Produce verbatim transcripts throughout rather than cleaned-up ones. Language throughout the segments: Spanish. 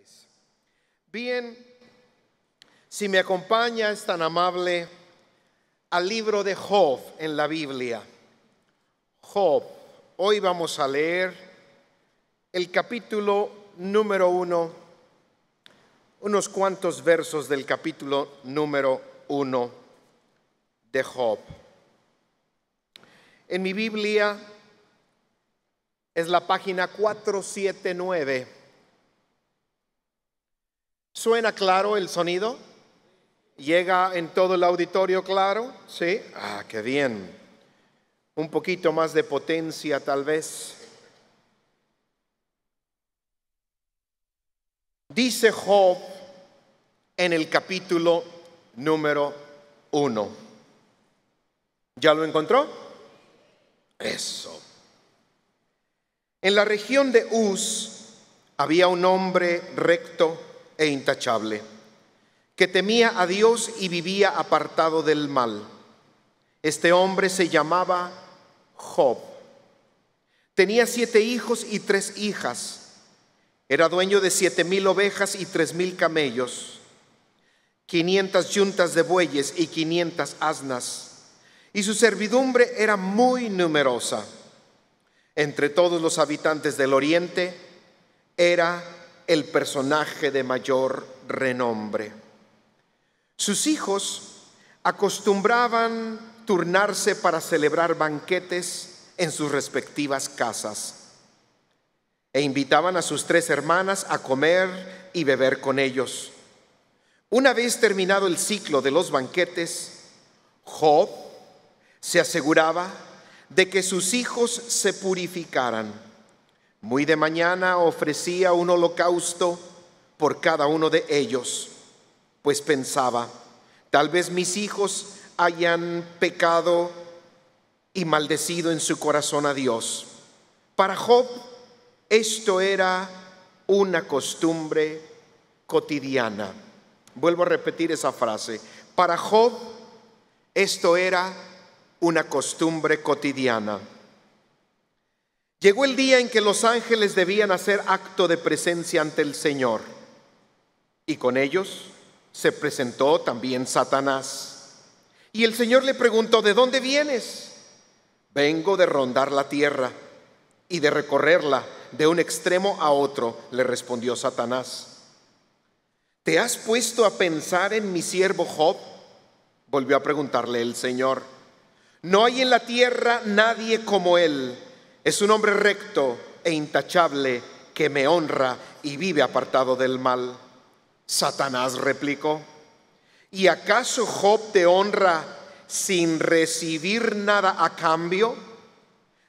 Amistades. Bien, si me acompaña, es tan amable, al libro de Job en la Biblia. Job, hoy vamos a leer el capítulo número uno, unos cuantos versos del capítulo número uno de Job. En mi Biblia es la página cuatrocientos setenta y nueve. ¿Suena claro el sonido? ¿Llega en todo el auditorio claro? ¿Sí? Ah, qué bien. Un poquito más de potencia tal vez. Dice Job en el capítulo número uno. ¿Ya lo encontró? Eso. En la región de Uz había un hombre recto e intachable, que temía a Dios y vivía apartado del mal. Este hombre se llamaba Job. Tenía siete hijos y tres hijas. Era dueño de siete mil ovejas y tres mil camellos, quinientas yuntas de bueyes y quinientas asnas. Y su servidumbre era muy numerosa. Entre todos los habitantes del oriente, era el personaje de mayor renombre. Sus hijos acostumbraban turnarse para celebrar banquetes en sus respectivas casas, e invitaban a sus tres hermanas a comer y beber con ellos. Una vez terminado el ciclo de los banquetes, Job se aseguraba de que sus hijos se purificaran. Muy de mañana ofrecía un holocausto por cada uno de ellos, pues pensaba, tal vez mis hijos hayan pecado y maldecido en su corazón a Dios. Para Job, esto era una costumbre cotidiana. Vuelvo a repetir esa frase. Para Job, esto era una costumbre cotidiana. Llegó el día en que los ángeles debían hacer acto de presencia ante el Señor, y con ellos se presentó también Satanás. Y el Señor le preguntó: ¿de dónde vienes? Vengo de rondar la tierra y de recorrerla de un extremo a otro, le respondió Satanás. ¿Te has puesto a pensar en mi siervo Job? Volvió a preguntarle el Señor. No hay en la tierra nadie como él. Es un hombre recto e intachable que me honra y vive apartado del mal. Satanás replicó: ¿y acaso Job te honra sin recibir nada a cambio?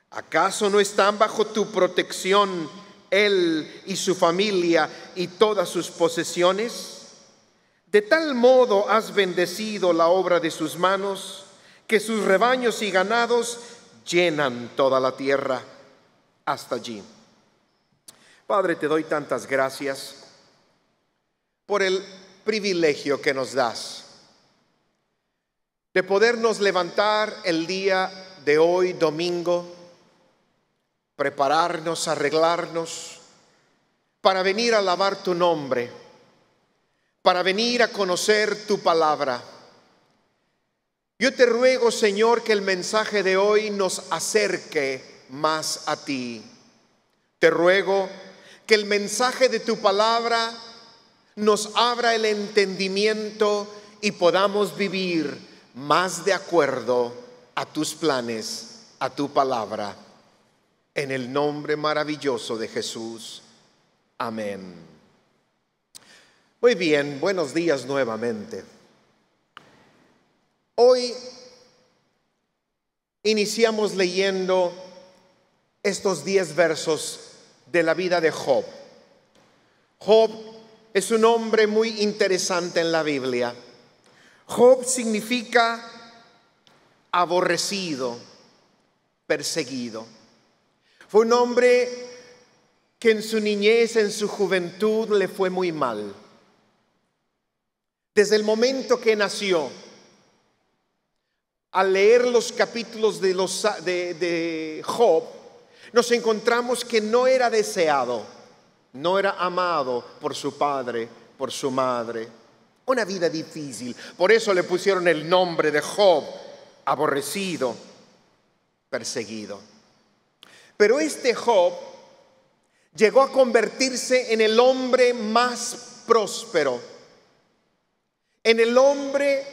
¿Acaso no están bajo tu protección él y su familia y todas sus posesiones? De tal modo has bendecido la obra de sus manos, que sus rebaños y ganados llenan toda la tierra. Hasta allí. Padre, te doy tantas gracias por el privilegio que nos das de podernos levantar el día de hoy, domingo, prepararnos, arreglarnos, para venir a alabar tu nombre, para venir a conocer tu palabra. Yo te ruego, Señor, que el mensaje de hoy nos acerque más a ti. Te ruego que el mensaje de tu palabra nos abra el entendimiento y podamos vivir más de acuerdo a tus planes, a tu palabra. En el nombre maravilloso de Jesús. Amén. Muy bien, buenos días nuevamente. Hoy iniciamos leyendo estos diez versos de la vida de Job. Job es un hombre muy interesante en la Biblia. Job significa aborrecido, perseguido. Fue un hombre que en su niñez, en su juventud, le fue muy mal. Desde el momento que nació, al leer los capítulos de, los, de, de Job, nos encontramos que no era deseado No era amado por su padre, por su madre. Una vida difícil. Por eso le pusieron el nombre de Job, aborrecido, perseguido. Pero este Job llegó a convertirse en el hombre más próspero, en el hombre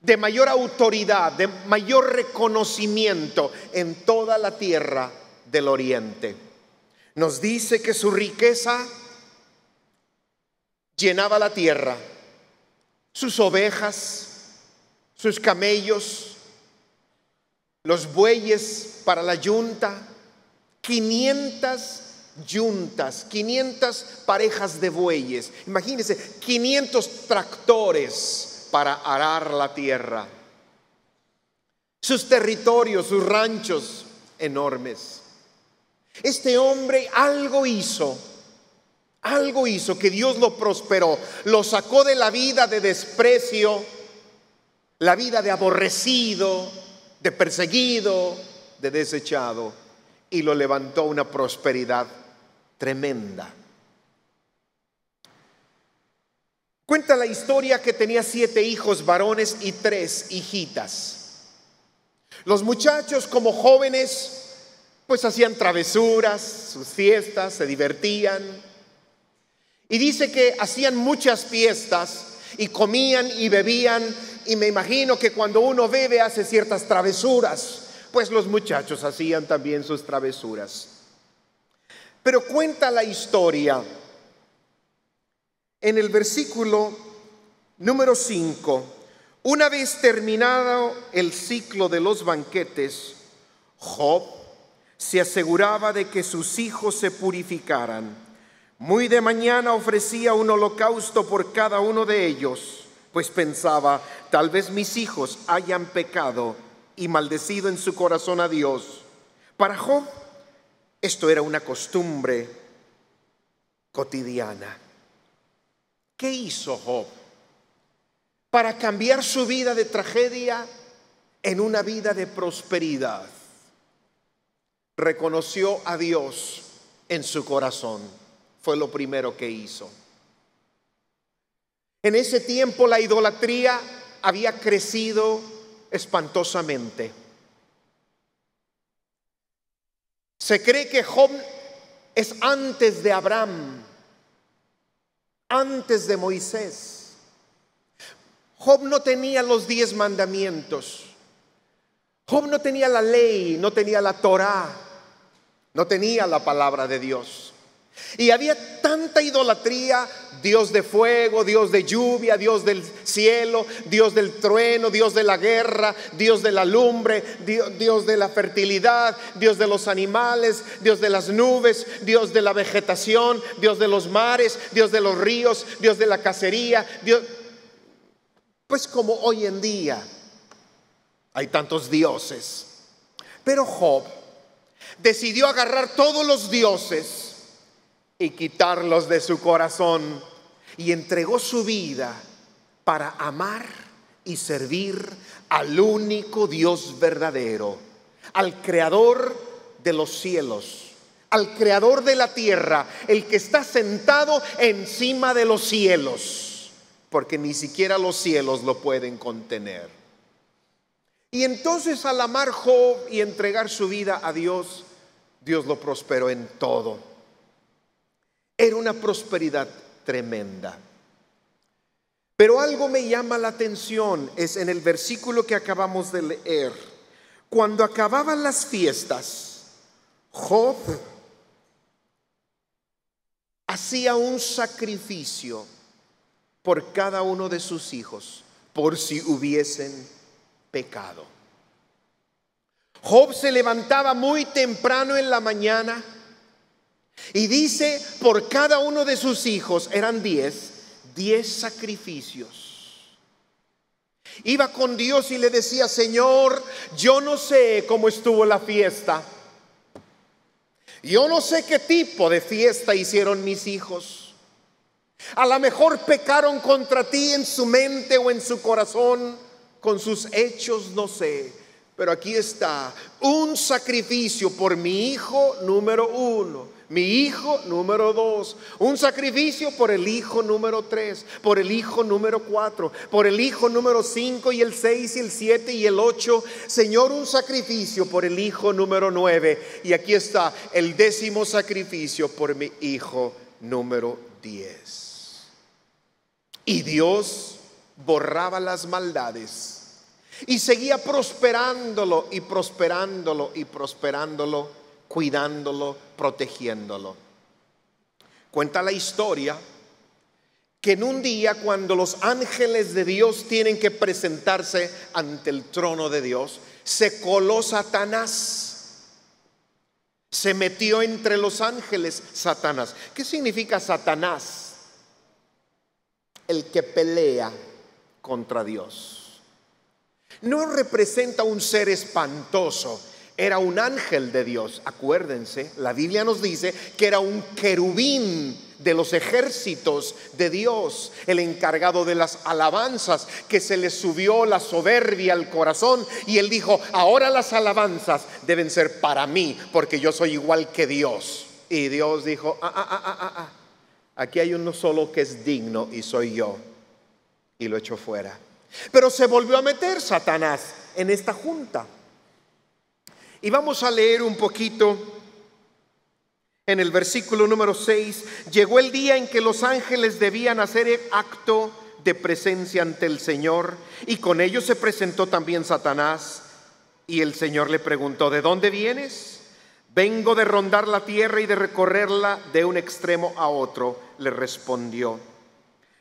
de mayor autoridad, de mayor reconocimiento en toda la tierra del oriente. Nos dice que su riqueza llenaba la tierra, sus ovejas, sus camellos, los bueyes para la yunta, quinientas yuntas, quinientas parejas de bueyes. Imagínense, quinientos tractores para arar la tierra. Sus territorios, sus ranchos enormes. Este hombre algo hizo, algo hizo que Dios lo prosperó, lo sacó de la vida de desprecio, la vida de aborrecido, de perseguido, de desechado, y lo levantó a una prosperidad tremenda. Cuenta la historia que tenía siete hijos varones y tres hijitas. Los muchachos, como jóvenes, pues hacían travesuras, sus fiestas, se divertían. Y dice que hacían muchas fiestas y comían y bebían. Y me imagino que cuando uno bebe hace ciertas travesuras. Pues los muchachos hacían también sus travesuras. Pero cuenta la historia en el versículo número cinco. Una vez terminado el ciclo de los banquetes, Job se aseguraba de que sus hijos se purificaran. Muy de mañana ofrecía un holocausto por cada uno de ellos, pues pensaba, tal vez mis hijos hayan pecado y maldecido en su corazón a Dios. Para Job, esto era una costumbre cotidiana. ¿Qué hizo Job para cambiar su vida de tragedia en una vida de prosperidad? Reconoció a Dios en su corazón. Fue lo primero que hizo. En ese tiempo la idolatría había crecido espantosamente. Se cree que Job es antes de Abraham, antes de Moisés. Job no tenía los diez mandamientos. Job no tenía la ley, no tenía la Torá, no tenía la palabra de Dios. Y había tanta idolatría, Dios de fuego, Dios de lluvia, Dios del cielo, Dios del trueno, Dios de la guerra, Dios de la lumbre, Dios, Dios de la fertilidad, Dios de los animales, Dios de las nubes, Dios de la vegetación, Dios de los mares, Dios de los ríos, Dios de la cacería, Dios. Pues como hoy en día hay tantos dioses. Pero Job decidió agarrar todos los dioses y quitarlos de su corazón, y entregó su vida para amar y servir al único Dios verdadero, al creador de los cielos, al creador de la tierra, el que está sentado encima de los cielos, porque ni siquiera los cielos lo pueden contener. Y entonces, al amar Job y entregar su vida a Dios, Dios lo prosperó en todo. Era una prosperidad tremenda. Pero algo me llama la atención, es en el versículo que acabamos de leer. Cuando acababan las fiestas, Job hacía un sacrificio por cada uno de sus hijos, por si hubiesen pecado. Job se levantaba muy temprano en la mañana. Y dice, por cada uno de sus hijos, eran diez, diez sacrificios. Iba con Dios y le decía, Señor, yo no sé cómo estuvo la fiesta. Yo no sé qué tipo de fiesta hicieron mis hijos. A lo mejor pecaron contra ti en su mente o en su corazón, con sus hechos, no sé. Pero aquí está, un sacrificio por mi hijo número uno. Mi hijo número dos. Un sacrificio por el hijo número tres, por el hijo número cuatro, por el hijo número cinco y el seis y el siete y el ocho. Señor, un sacrificio por el hijo número nueve. Y aquí está el décimo sacrificio por mi hijo número diez. Y Dios borraba las maldades y seguía prosperándolo y prosperándolo y prosperándolo, cuidándolo, protegiéndolo. Cuenta la historia que en un día, cuando los ángeles de Dios tienen que presentarse ante el trono de Dios, se coló Satanás. Se metió entre los ángeles Satanás. ¿Qué significa Satanás? El que pelea contra Dios. No representa un ser espantoso. Era un ángel de Dios. Acuérdense, la Biblia nos dice que era un querubín de los ejércitos de Dios, el encargado de las alabanzas, que se le subió la soberbia al corazón y él dijo: ahora las alabanzas deben ser para mí, porque yo soy igual que Dios. Y Dios dijo: ah, ah, ah, ah, ah. aquí hay uno solo que es digno y soy yo. Y lo echó fuera. Pero se volvió a meter Satanás en esta junta. Y vamos a leer un poquito en el versículo número seis. Llegó el día en que los ángeles debían hacer el acto de presencia ante el Señor, y con ellos se presentó también Satanás. Y el Señor le preguntó: ¿de dónde vienes? Vengo de rondar la tierra y de recorrerla de un extremo a otro, le respondió.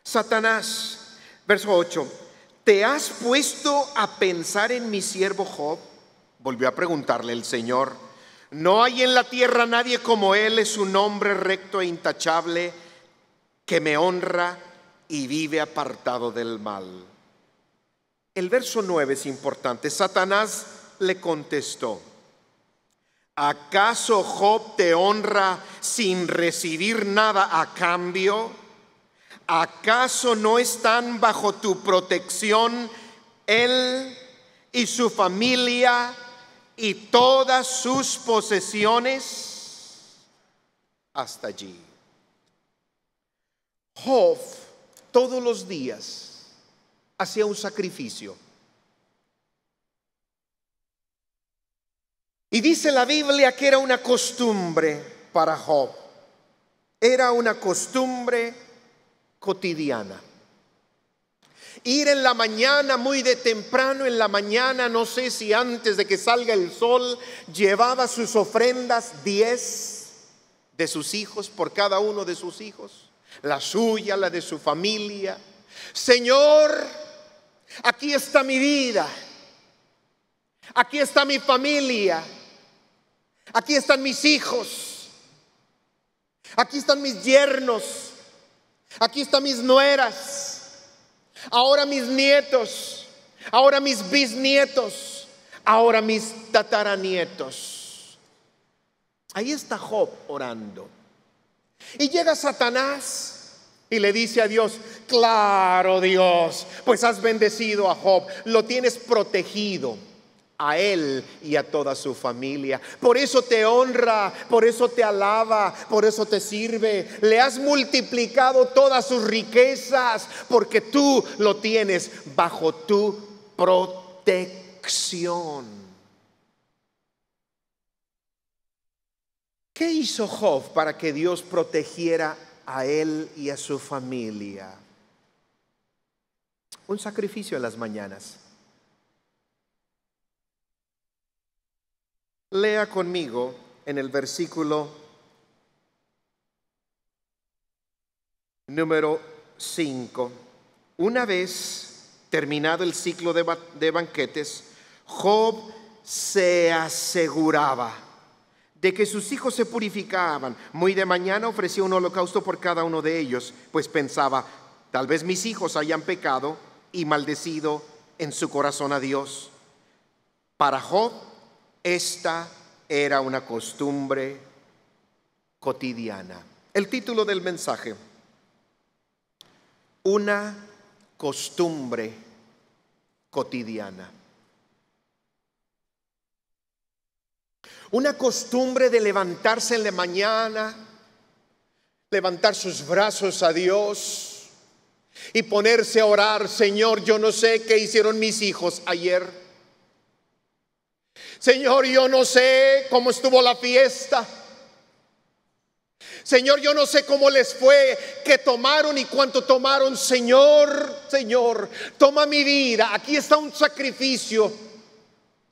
Satanás, verso ocho, ¿te has puesto a pensar en mi siervo Job? Volvió a preguntarle el Señor: no hay en la tierra nadie como él, es un hombre recto e intachable, que me honra y vive apartado del mal. El verso nueve es importante. Satanás le contestó: ¿acaso Job te honra sin recibir nada a cambio? ¿Acaso no están bajo tu protección él y su familia y todas sus posesiones? Hasta allí. Job todos los días hacía un sacrificio. Y dice la Biblia que era una costumbre para Job. Era una costumbre cotidiana. Ir en la mañana, muy de temprano en la mañana, no sé si antes de que salga el sol, llevaba sus ofrendas, diez de sus hijos, por cada uno de sus hijos, la suya, la de su familia. Señor, aquí está mi vida, aquí está mi familia, aquí están mis hijos, aquí están mis yernos, aquí están mis nueras, ahora mis nietos, ahora mis bisnietos, ahora mis tataranietos. Ahí está Job orando. Y llega Satanás y le dice a Dios: claro, Dios, pues has bendecido a Job, lo tienes protegido a él y a toda su familia. Por eso te honra, por eso te alaba, por eso te sirve. Le has multiplicado todas sus riquezas, porque tú lo tienes bajo tu protección. ¿Qué hizo Job para que Dios protegiera a él y a su familia? Un sacrificio en las mañanas. Lea conmigo en el versículo número cinco. Una vez terminado el ciclo de, ba de banquetes, Job se aseguraba de que sus hijos se purificaban. Muy de mañana ofrecía un holocausto por cada uno de ellos, pues pensaba: tal vez mis hijos hayan pecado y maldecido en su corazón a Dios. Para Job, esta era una costumbre cotidiana. El título del mensaje: una costumbre cotidiana. Una costumbre de levantarse en la mañana, levantar sus brazos a Dios y ponerse a orar. Señor, yo no sé qué hicieron mis hijos ayer. Señor, yo no sé cómo estuvo la fiesta. Señor, yo no sé cómo les fue, qué tomaron y cuánto tomaron. Señor, Señor, toma mi vida. Aquí está un sacrificio.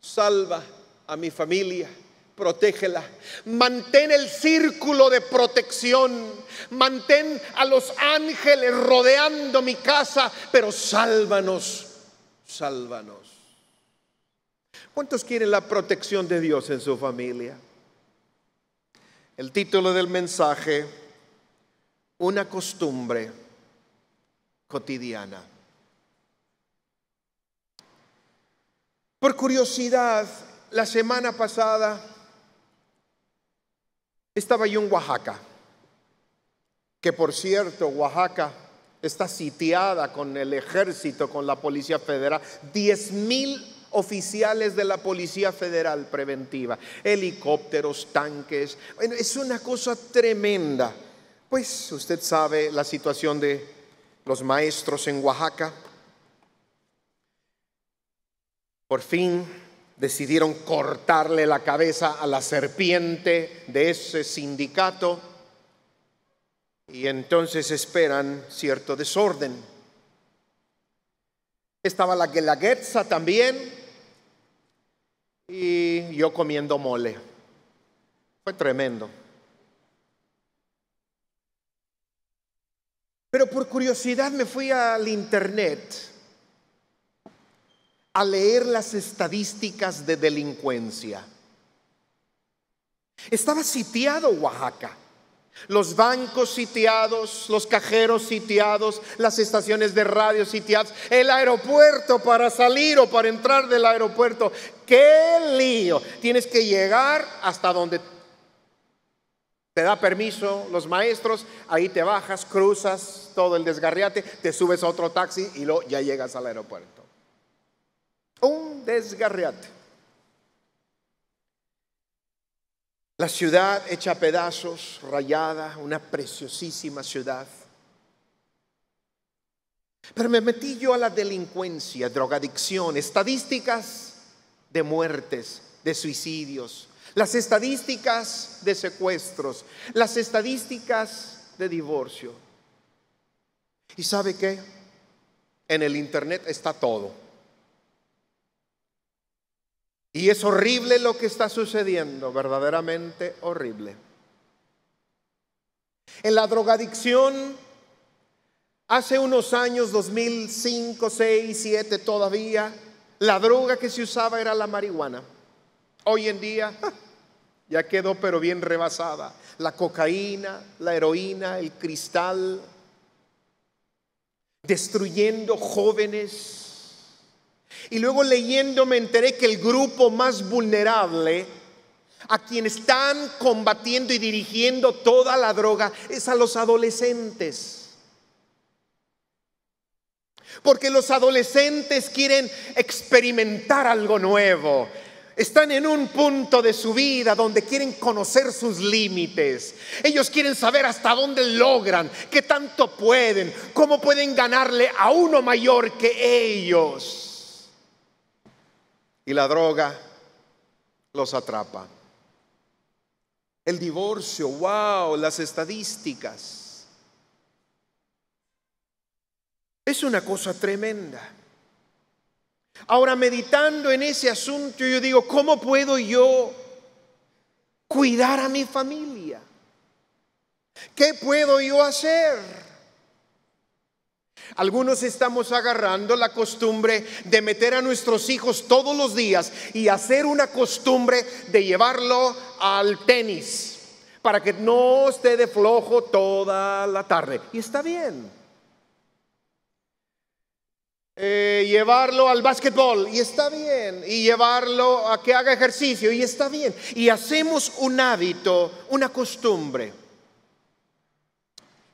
Salva a mi familia, protégela. Mantén el círculo de protección. Mantén a los ángeles rodeando mi casa, pero sálvanos, sálvanos. ¿Cuántos quieren la protección de Dios en su familia? El título del mensaje: una costumbre cotidiana. Por curiosidad, la semana pasada estaba yo en Oaxaca, que por cierto, Oaxaca está sitiada con el ejército, con la policía federal. diez mil oficiales de la policía federal preventiva, helicópteros, tanques. Bueno, es una cosa tremenda. Pues usted sabe la situación de los maestros en Oaxaca. Por fin decidieron cortarle la cabeza a la serpiente de ese sindicato y entonces esperan cierto desorden. Estaba la guelaguetza también. Y yo comiendo mole. Fue tremendo. Pero por curiosidad me fui al internet a leer las estadísticas de delincuencia. Estaba sitiado Oaxaca. Los bancos sitiados, los cajeros sitiados, las estaciones de radio sitiadas, el aeropuerto para salir o para entrar del aeropuerto. ¡Qué lío! Tienes que llegar hasta donde te da permiso los maestros, ahí te bajas, cruzas todo el desgarriate, te subes a otro taxi y luego ya llegas al aeropuerto. Un desgarriate. La ciudad hecha a pedazos, rayada, una preciosísima ciudad. Pero me metí yo a la delincuencia, drogadicción, estadísticas de muertes, de suicidios, las estadísticas de secuestros, las estadísticas de divorcio. ¿Y sabe qué? En el internet está todo. Y es horrible lo que está sucediendo, verdaderamente horrible. En la drogadicción, hace unos años, dos mil cinco, seis, siete todavía, la droga que se usaba era la marihuana. Hoy en día ja, ya quedó pero bien rebasada. La cocaína, la heroína, el cristal, destruyendo jóvenes. Y luego leyendo me enteré que el grupo más vulnerable a quien están combatiendo y dirigiendo toda la droga es a los adolescentes. Porque los adolescentes quieren experimentar algo nuevo. Están en un punto de su vida donde quieren conocer sus límites. Ellos quieren saber hasta dónde logran, qué tanto pueden, cómo pueden ganarle a uno mayor que ellos. Y la droga los atrapa. El divorcio, wow, las estadísticas. Es una cosa tremenda. Ahora, meditando en ese asunto, yo digo, ¿cómo puedo yo cuidar a mi familia? ¿Qué puedo yo hacer? Algunos estamos agarrando la costumbre de meter a nuestros hijos todos los días y hacer una costumbre de llevarlo al tenis para que no esté de flojo toda la tarde. Y está bien. Eh, llevarlo al básquetbol y está bien. Y llevarlo a que haga ejercicio y está bien. Y hacemos un hábito, una costumbre.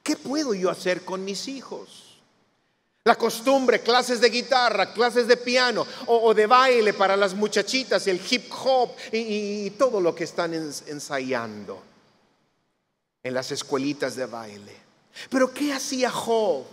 ¿Qué puedo yo hacer con mis hijos? La costumbre, clases de guitarra, clases de piano o, o de baile para las muchachitas, el hip hop y, y, y todo lo que están ensayando en las escuelitas de baile. Pero ¿qué hacía Job?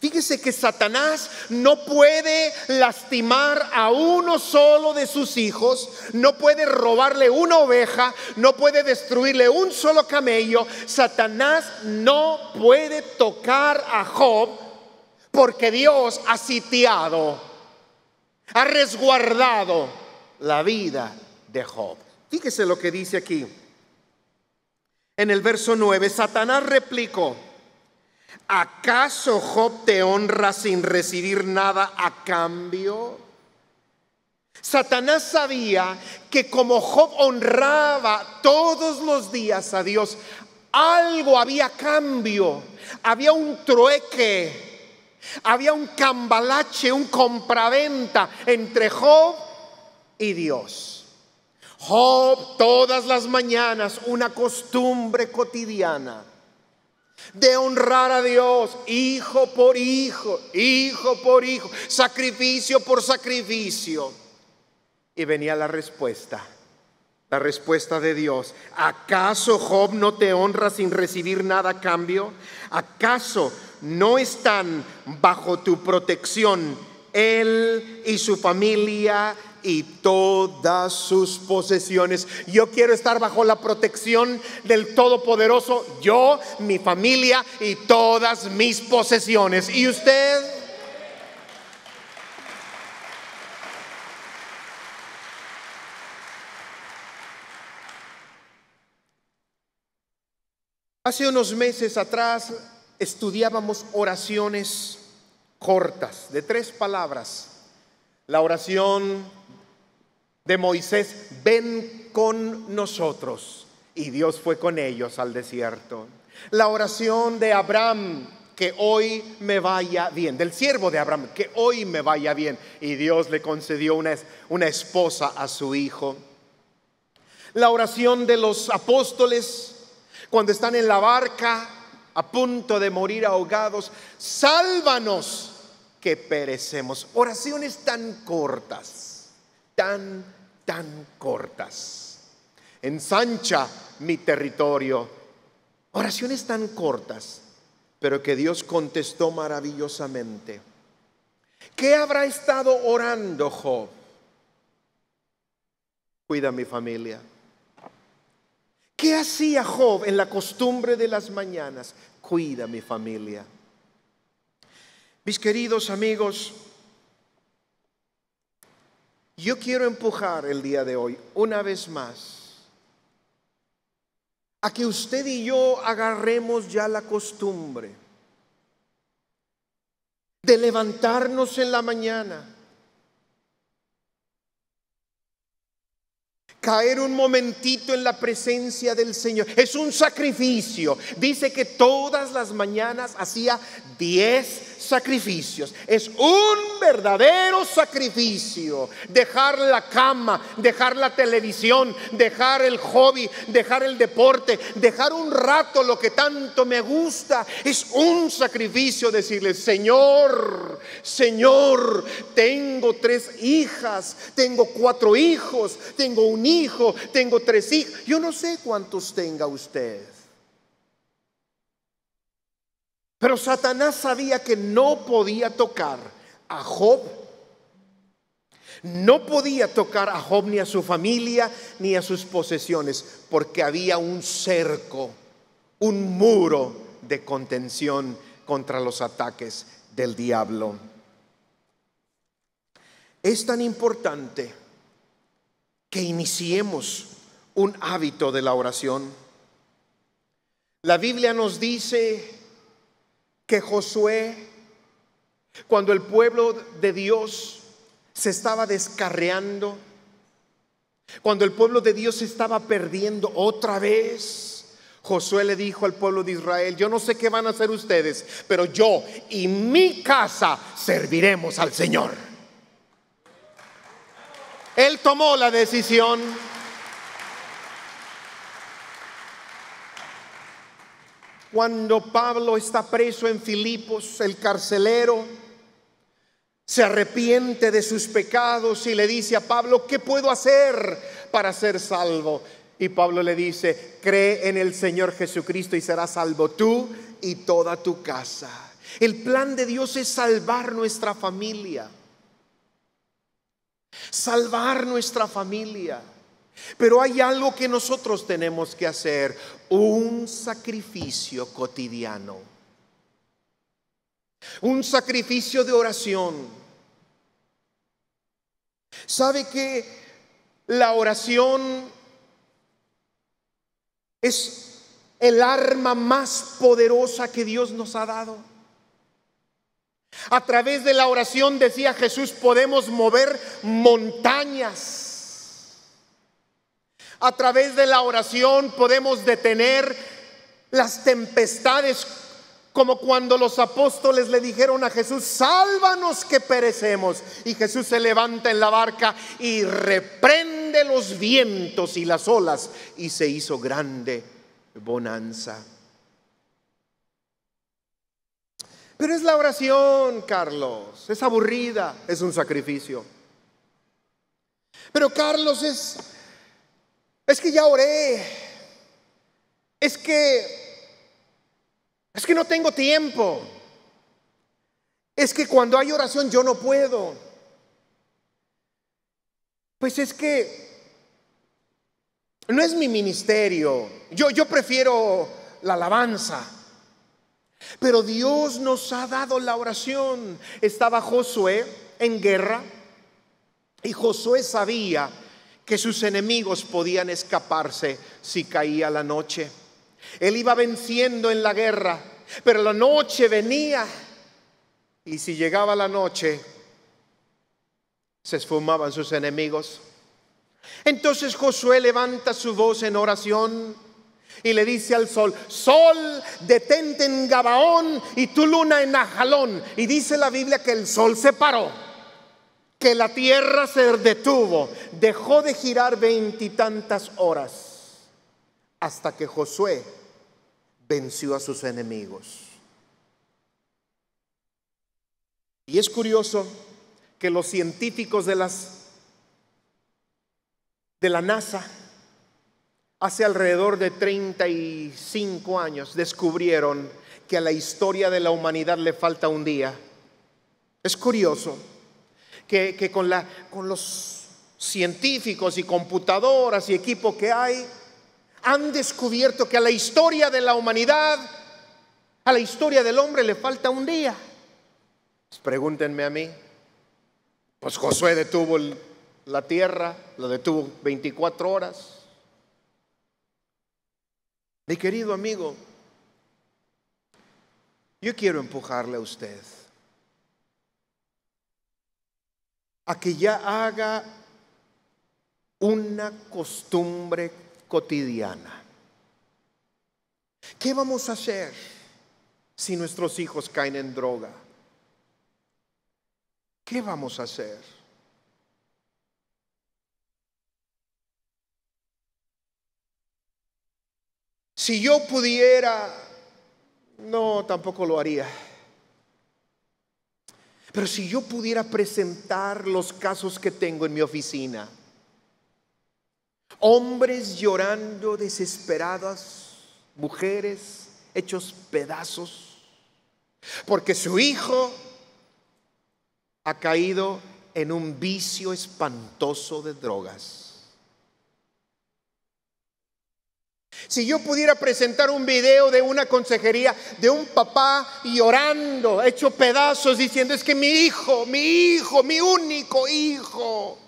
Fíjese que Satanás no puede lastimar a uno solo de sus hijos, no puede robarle una oveja, no puede destruirle un solo camello. Satanás no puede tocar a Job porque Dios ha sitiado, ha resguardado la vida de Job. Fíjese lo que dice aquí. En el verso nueve, Satanás replicó: ¿acaso Job te honra sin recibir nada a cambio? Satanás sabía que como Job honraba todos los días a Dios, algo había cambio, había un trueque, había un cambalache, un compraventa entre Job y Dios. Job todas las mañanas, una costumbre cotidiana de honrar a Dios, hijo por hijo, hijo por hijo, sacrificio por sacrificio. Y venía la respuesta, la respuesta de Dios: ¿acaso Job no te honra sin recibir nada a cambio? ¿Acaso no están bajo tu protección él y su familia y todas sus posesiones? Yo quiero estar bajo la protección del Todopoderoso, yo, mi familia y todas mis posesiones. ¿Y usted? Hace unos meses atrás estudiábamos oraciones cortas de tres palabras. La oración de Moisés: ven con nosotros, y Dios fue con ellos al desierto. La oración de Abraham: que hoy me vaya bien, del siervo de Abraham, que hoy me vaya bien, y Dios le concedió una, una esposa a su hijo. La oración de los apóstoles cuando están en la barca a punto de morir ahogados: sálvanos que perecemos. Oraciones tan cortas, tan, tan cortas. Ensancha mi territorio. Oraciones tan cortas, pero que Dios contestó maravillosamente. ¿Qué habrá estado orando Job? Cuida a mi familia. ¿Qué hacía Job en la costumbre de las mañanas? Cuida a mi familia. Mis queridos amigos, yo quiero empujar el día de hoy, una vez más, a que usted y yo agarremos ya la costumbre de levantarnos en la mañana, caer un momentito en la presencia del Señor. Es un sacrificio. Dice que todas las mañanas hacía diez sacrificios. Es un verdadero sacrificio. Dejar la cama, dejar la televisión, dejar el hobby, dejar el deporte, dejar un rato lo que tanto me gusta. Es un sacrificio decirle: Señor, Señor, tengo tres hijas, tengo cuatro hijos, tengo un hijo, tengo tres hijos. Yo no sé cuántos tenga usted, pero Satanás sabía que no podía tocar a Job, no podía tocar a Job ni a su familia ni a sus posesiones, porque había un cerco, un muro de contención contra los ataques del diablo. Es tan importante que iniciemos un hábito de la oración. La Biblia nos dice que Josué, cuando el pueblo de Dios se estaba descarriando, cuando el pueblo de Dios se estaba perdiendo otra vez, Josué le dijo al pueblo de Israel: yo no sé qué van a hacer ustedes, pero yo y mi casa serviremos al Señor. Él tomó la decisión. cuando Pablo está preso en Filipos, el carcelero se arrepiente de sus pecados y le dice a Pablo, ¿qué puedo hacer para ser salvo? Y Pablo le dice, cree en el Señor Jesucristo y serás salvo tú y toda tu casa. El plan de Dios es salvar nuestra familia. Salvar nuestra familia. Pero hay algo que nosotros tenemos que hacer, un sacrificio cotidiano, un sacrificio de oración. ¿Sabe que la oración es el arma más poderosa que Dios nos ha dado? A través de la oración, decía Jesús, podemos mover montañas. A través de la oración podemos detener las tempestades, como cuando los apóstoles le dijeron a Jesús, sálvanos que perecemos. Y Jesús se levanta en la barca y reprende los vientos y las olas, y se hizo grande bonanza. Pero es la oración, Carlos, es aburrida, es un sacrificio. Pero Carlos es... Es que ya oré, es que, es que no tengo tiempo, es que cuando hay oración yo no puedo, pues es que no es mi ministerio, yo, yo prefiero la alabanza. Pero Dios nos ha dado la oración. Estaba Josué en guerra y Josué sabía que sus enemigos podían escaparse si caía la noche. Él iba venciendo en la guerra, pero la noche venía, y si llegaba la noche, se esfumaban sus enemigos. Entonces Josué levanta su voz en oración y le dice al sol, sol, detente en Gabaón y tu luna en Ajalón. Y dice la Biblia que el sol se paró, que la tierra se detuvo, dejó de girar veintitantas horas, hasta que Josué venció a sus enemigos. Y es curioso que los científicos de las de la NASA hace alrededor de treinta y cinco años descubrieron que a la historia de la humanidad le falta un día. Es curioso Que, que con, la, con los científicos y computadoras y equipo que hay, han descubierto que a la historia de la humanidad, a la historia del hombre le falta un día. Pues pregúntenme a mí, pues Josué detuvo el, la tierra, lo detuvo veinticuatro horas. Mi querido amigo, yo quiero empujarle a usted a que ya haga una costumbre cotidiana. ¿Qué vamos a hacer si nuestros hijos caen en droga? ¿Qué vamos a hacer? Si yo pudiera, no, tampoco lo haría. Pero si yo pudiera presentar los casos que tengo en mi oficina, hombres llorando desesperadas, mujeres hechos pedazos, porque su hijo ha caído en un vicio espantoso de drogas. Si yo pudiera presentar un video de una consejería de un papá llorando, hecho pedazos, diciendo, es que mi hijo, mi hijo, mi único hijo,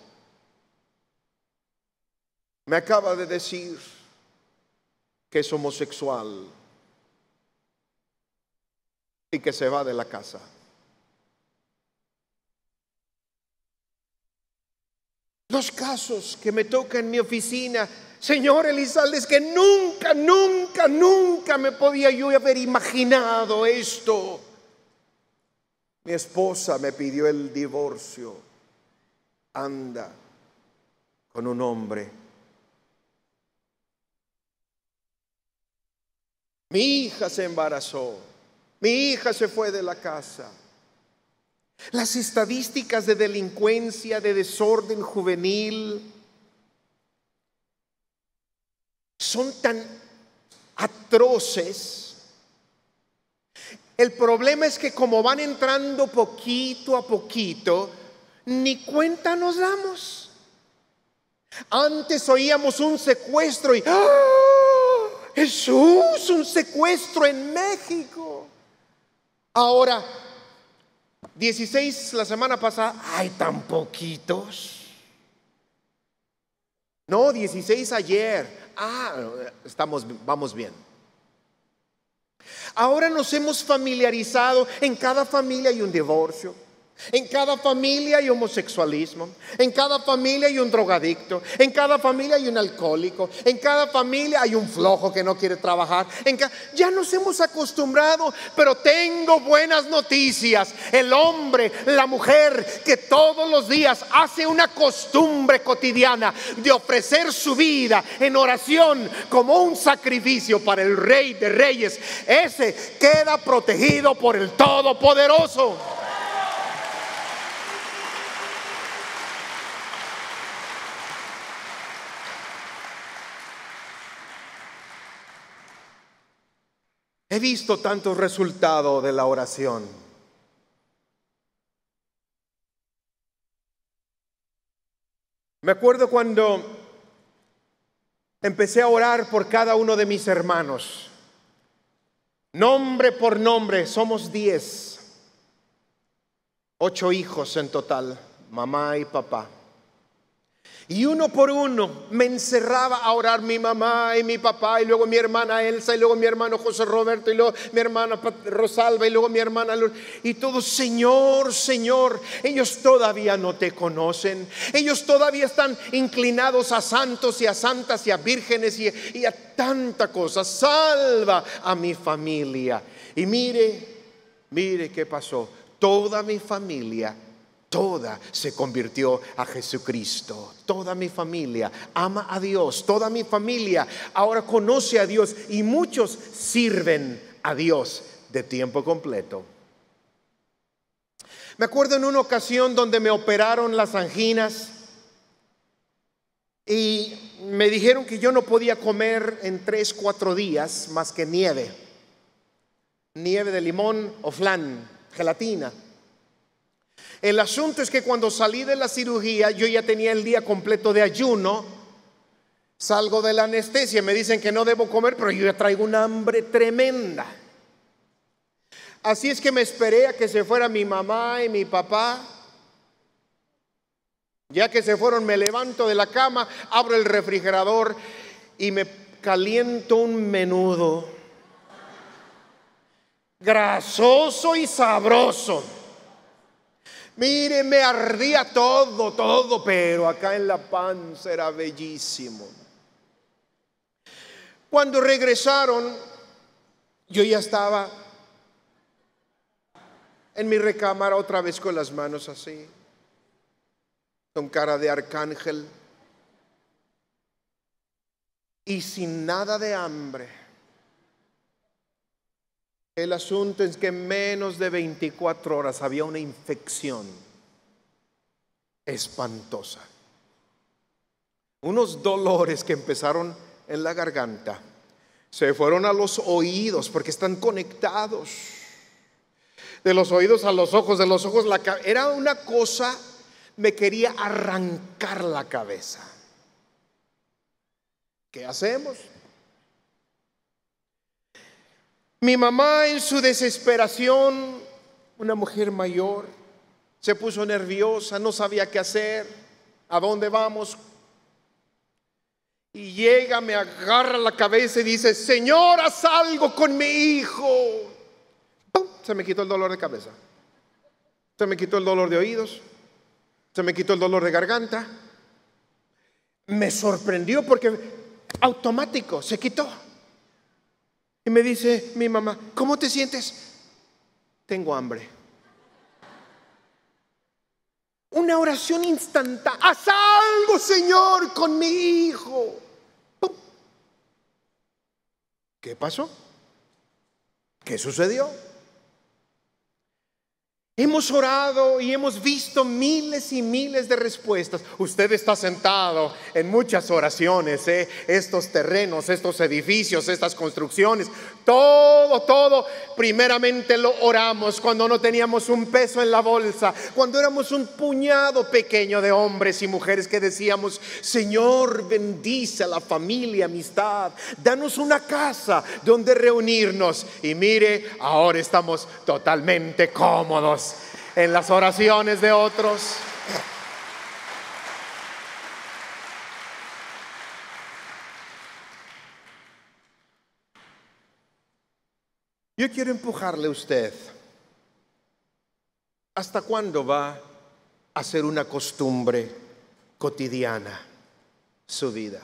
me acaba de decir que es homosexual y que se va de la casa. Los casos que me toca en mi oficina, señor Elizalde, es que nunca, nunca, nunca me podía yo haber imaginado esto. Mi esposa me pidió el divorcio. Anda con un hombre. Mi hija se embarazó. Mi hija se fue de la casa. Las estadísticas de delincuencia, de desorden juvenil, son tan atroces. El problema es que como van entrando poquito a poquito, ni cuenta nos damos. Antes oíamos un secuestro y ¡ah! ¡Jesús! Un secuestro en México. Ahora, dieciséis la semana pasada, ¡ay, tan poquitos! No, dieciséis ayer. Ah, estamos, vamos bien. Ahora nos hemos familiarizado. En cada familia hay un divorcio, en cada familia hay homosexualismo, en cada familia hay un drogadicto, en cada familia hay un alcohólico, en cada familia hay un flojo que no quiere trabajar. En ya nos hemos acostumbrado, pero tengo buenas noticias. El hombre, la mujer que todos los días hace una costumbre cotidiana de ofrecer su vida en oración como un sacrificio para el Rey de Reyes, ese queda protegido por el Todopoderoso. He visto tantos resultados de la oración. Me acuerdo cuando empecé a orar por cada uno de mis hermanos, nombre por nombre. Somos diez, ocho hijos en total, mamá y papá. Y uno por uno me encerraba a orar, mi mamá y mi papá, y luego mi hermana Elsa, y luego mi hermano José Roberto, y luego mi hermana Rosalba, y luego mi hermana Luz. Y todos, Señor, Señor, ellos todavía no te conocen. Ellos todavía están inclinados a santos y a santas y a vírgenes y, y a tanta cosa. Salva a mi familia. Y mire, mire qué pasó. Toda mi familia, toda se convirtió a Jesucristo. Toda mi familia ama a Dios. Toda mi familia ahora conoce a Dios, y muchos sirven a Dios de tiempo completo. Me acuerdo en una ocasión donde me operaron las anginas y me dijeron que yo no podía comer en tres, cuatro días más que nieve. Nieve de limón o flan, gelatina. El asunto es que cuando salí de la cirugía, yo ya tenía el día completo de ayuno. Salgo de la anestesia, me dicen que no debo comer, pero yo ya traigo una hambre tremenda. Así es que me esperé a que se fuera mi mamá y mi papá. Ya que se fueron, me levanto de la cama, abro el refrigerador y me caliento un menudo grasoso y sabroso. Mire, me ardía todo, todo, pero acá en la panza era bellísimo. Cuando regresaron, yo ya estaba en mi recámara otra vez con las manos así, con cara de arcángel y sin nada de hambre. El asunto es que en menos de veinticuatro horas había una infección espantosa. Unos dolores que empezaron en la garganta, se fueron a los oídos porque están conectados. De los oídos a los ojos, de los ojos a la cabeza. Era una cosa, me quería arrancar la cabeza. ¿Qué hacemos? Mi mamá, en su desesperación, una mujer mayor, se puso nerviosa, no sabía qué hacer, a dónde vamos. Y llega, me agarra la cabeza y dice, Señor, haz algo con mi hijo. ¡Pum! Se me quitó el dolor de cabeza, se me quitó el dolor de oídos, se me quitó el dolor de garganta. Me sorprendió porque automático se quitó. Y me dice mi mamá, ¿cómo te sientes? Tengo hambre. Una oración instantánea. Haz algo, Señor, con mi hijo. ¡Pum! ¿Qué pasó? ¿Qué sucedió? Hemos orado y hemos visto miles y miles de respuestas. Usted está sentado en muchas oraciones, ¿eh? Estos terrenos, estos edificios, estas construcciones, todo, todo. Primeramente lo oramos cuando no teníamos un peso en la bolsa, cuando éramos un puñado pequeño de hombres y mujeres que decíamos: Señor, bendice a la familia Amistad, danos una casa donde reunirnos. Y mire, ahora estamos totalmente cómodos en las oraciones de otros. Yo quiero empujarle a usted. ¿Hasta cuándo va a ser una costumbre cotidiana su vida?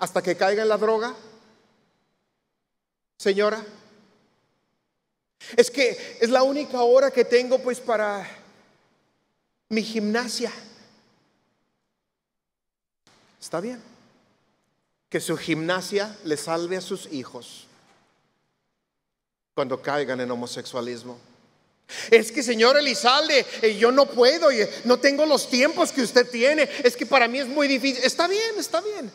¿Hasta que caiga en la droga, señora? Es que es la única hora que tengo pues para mi gimnasia. Está bien. Que su gimnasia le salve a sus hijos cuando caigan en homosexualismo. Es que, señor Elizalde, yo no puedo, no tengo los tiempos que usted tiene, es que para mí es muy difícil. Está bien, está bien.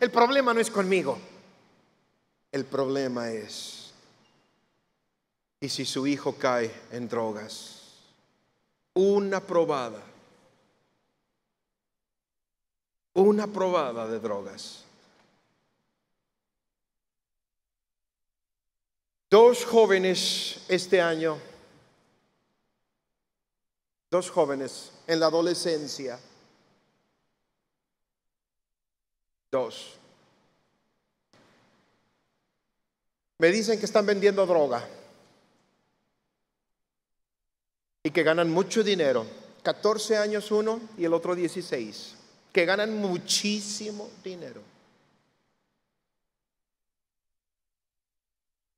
El problema no es conmigo. El problema es: ¿y si su hijo cae en drogas? Una probada. Una probada de drogas. Dos jóvenes este año, dos jóvenes en la adolescencia, dos, me dicen que están vendiendo droga y que ganan mucho dinero. catorce años uno y el otro dieciséis, que ganan muchísimo dinero.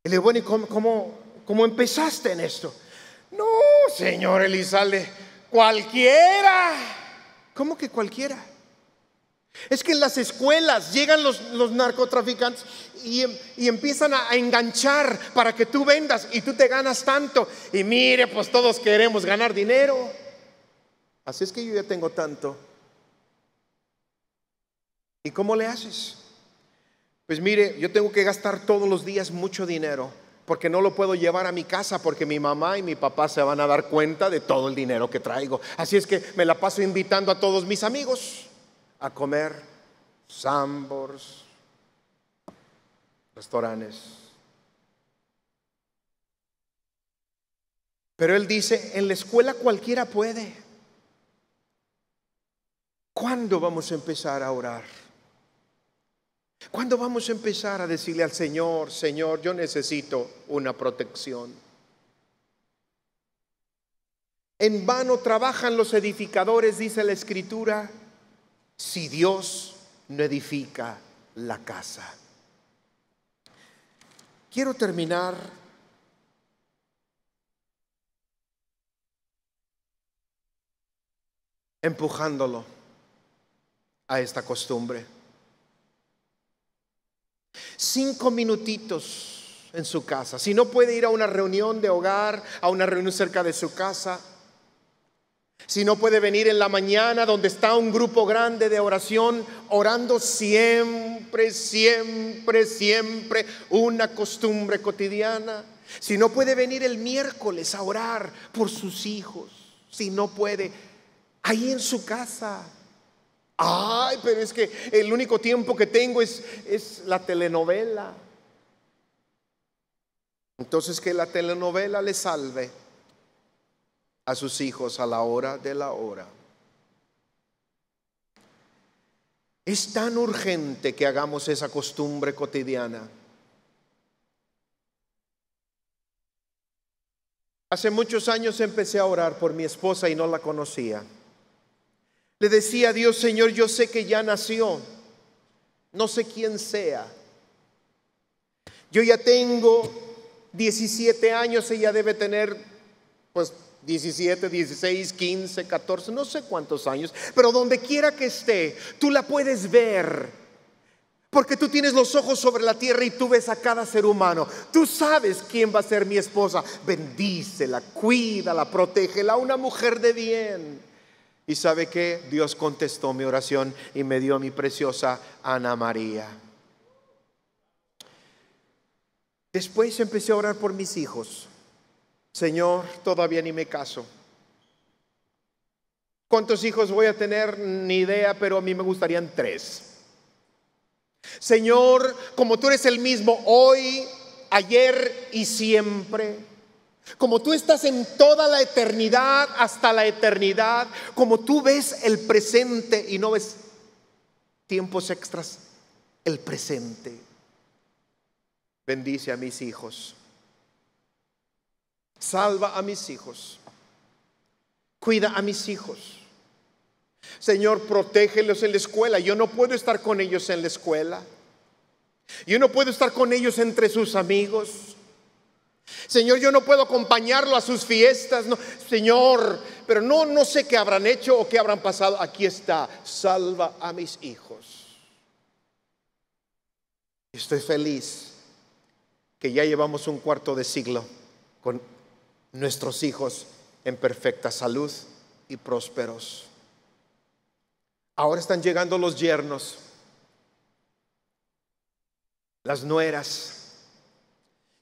Y le digo: bueno, ¿y cómo, cómo, cómo empezaste en esto? No, señor Elizalde, cualquiera. ¿Cómo que cualquiera? Es que en las escuelas llegan los, los narcotraficantes y, y empiezan a, a enganchar para que tú vendas y tú te ganas tanto. Y mire, pues todos queremos ganar dinero. Así es que yo ya tengo tanto. ¿Y cómo le haces? Pues mire, yo tengo que gastar todos los días mucho dinero porque no lo puedo llevar a mi casa, porque mi mamá y mi papá se van a dar cuenta de todo el dinero que traigo. Así es que me la paso invitando a todos mis amigos a comer, sambors, restaurantes. Pero él dice: en la escuela cualquiera puede. ¿Cuándo vamos a empezar a orar? ¿Cuándo vamos a empezar a decirle al Señor: Señor, yo necesito una protección? En vano trabajan los edificadores, dice la Escritura, si Dios no edifica la casa. Quiero terminar empujándolo a esta costumbre. Cinco minutitos en su casa. Si no puede ir a una reunión de hogar, a una reunión cerca de su casa, si no puede venir en la mañana donde está un grupo grande de oración, orando siempre, siempre, siempre, una costumbre cotidiana. Si no puede venir el miércoles a orar por sus hijos, si no puede, ahí en su casa. Ay, pero es que el único tiempo que tengo es, es la telenovela. Entonces que la telenovela le salve a sus hijos a la hora de la hora. Es tan urgente que hagamos esa costumbre cotidiana. Hace muchos años empecé a orar por mi esposa y no la conocía. Le decía a Dios: Señor, yo sé que ya nació, no sé quién sea. Yo ya tengo diecisiete años, ella debe tener pues diecisiete, dieciséis, quince, catorce, no sé cuántos años, pero donde quiera que esté, tú la puedes ver. Porque tú tienes los ojos sobre la tierra y tú ves a cada ser humano. Tú sabes quién va a ser mi esposa. Bendícela, cuídala, protégela, una mujer de bien. ¿Y sabe qué? Dios contestó mi oración y me dio a mi preciosa Ana María. Después empecé a orar por mis hijos. Señor, todavía ni me caso. ¿Cuántos hijos voy a tener? Ni idea, pero a mí me gustarían tres. Señor, como tú eres el mismo hoy, ayer y siempre, como tú estás en toda la eternidad hasta la eternidad, como tú ves el presente y no ves tiempos extras, el presente. Bendice a mis hijos, salva a mis hijos, cuida a mis hijos. Señor, protégelos en la escuela. Yo no puedo estar con ellos en la escuela. Yo no puedo estar con ellos entre sus amigos. Señor, yo no puedo acompañarlo a sus fiestas. No, Señor, pero no, no sé qué habrán hecho o qué habrán pasado. Aquí está, salva a mis hijos. Estoy feliz que ya llevamos un cuarto de siglo con nuestros hijos en perfecta salud y prósperos. Ahora están llegando los yernos, las nueras.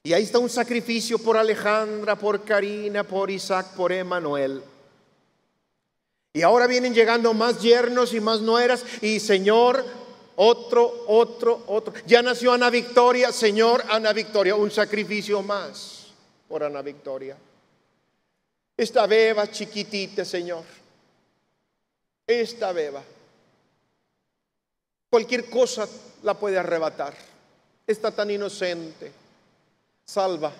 Y ahí está un sacrificio por Alejandra, por Karina, por Isaac, por Emanuel. Y ahora vienen llegando más yernos y más nueras. Y Señor, otro, otro, otro. Ya nació Ana Victoria, Señor, Ana Victoria. Un sacrificio más por Ana Victoria. Esta beba chiquitita, Señor. Esta beba. Cualquier cosa la puede arrebatar. Está tan inocente. Salva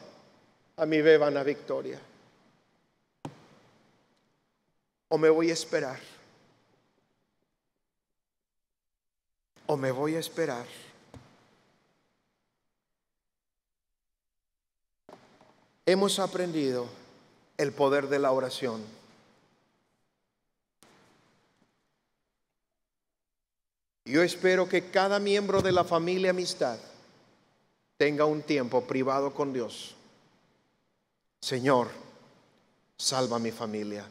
a mi beba Ana Victoria. O me voy a esperar. O me voy a esperar. Hemos aprendido el poder de la oración. Yo espero que cada miembro de la familia Amistad tenga un tiempo privado con Dios. Señor, salva a mi familia.